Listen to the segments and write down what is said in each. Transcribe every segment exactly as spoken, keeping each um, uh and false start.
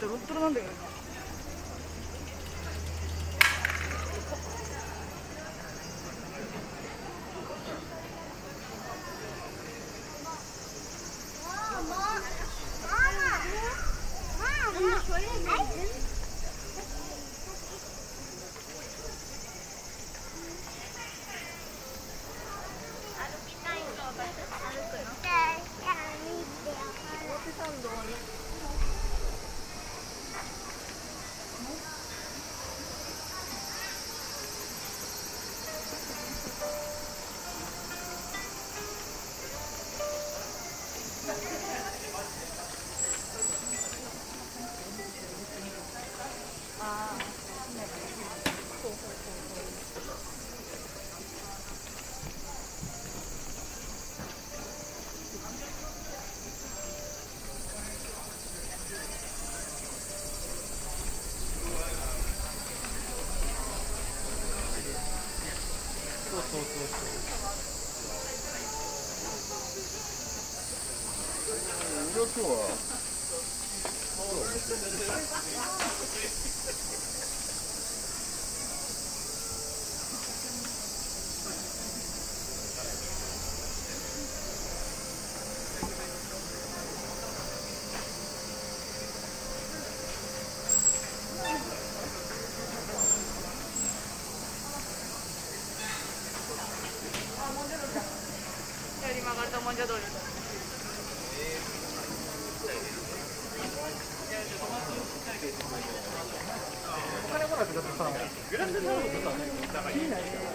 ドロッドロなんだけどね。今日はグラスで食べるとさ、気にないから。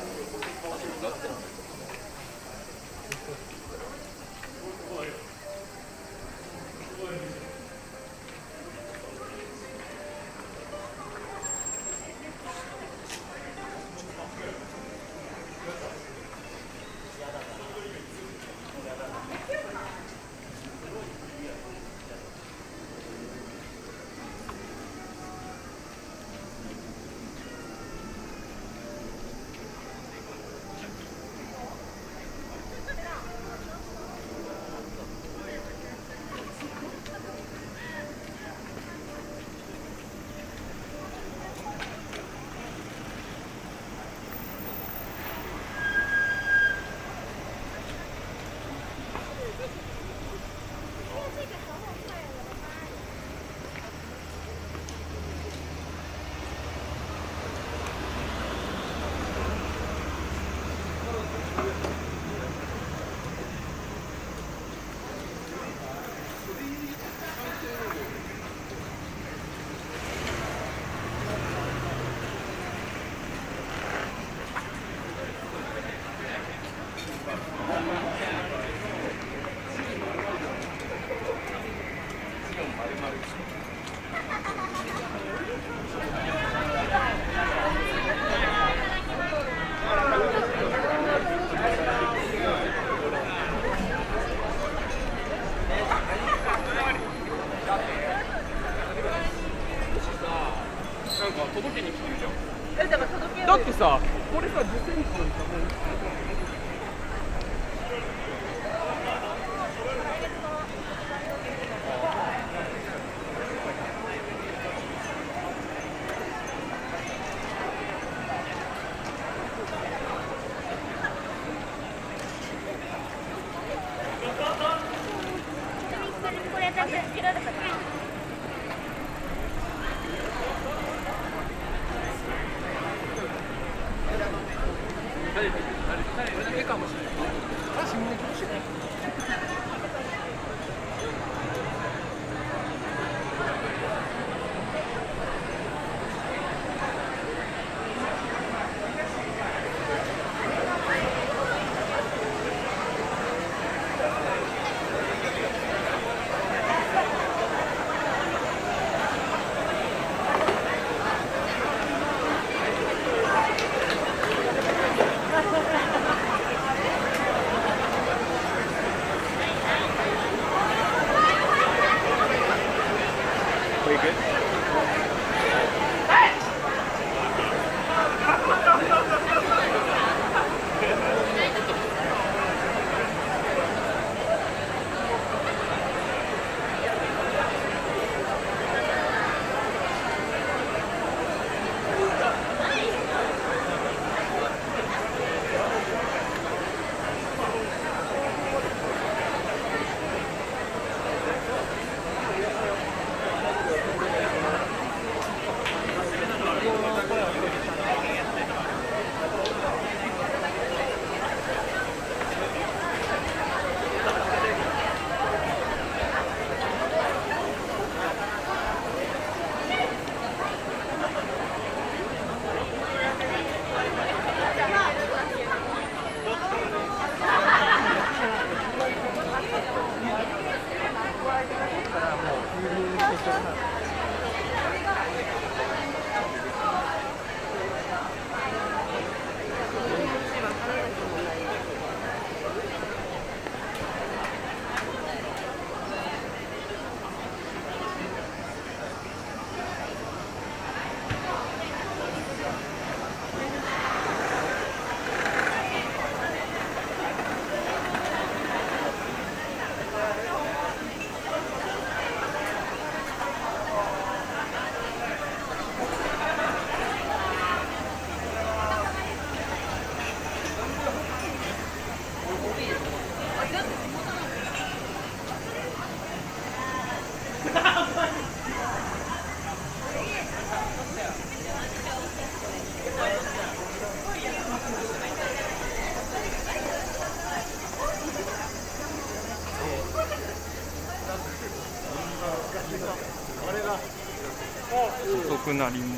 遅くなりも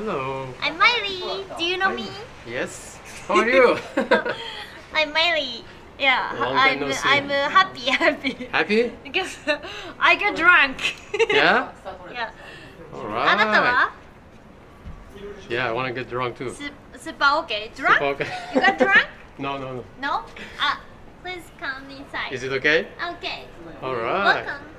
Hello. I'm Miley. Do you know me? Yes. How are you? I'm Miley. Yeah. I'm no I'm uh, happy. Happy. Happy? Because I get drunk. Yeah. Yeah. All right. あなたは? Yeah, I want to get drunk too. Super okay. Drunk? Super okay. You got drunk? No, no, no. No? Ah, please come inside. Is it okay? Okay. All right. Welcome.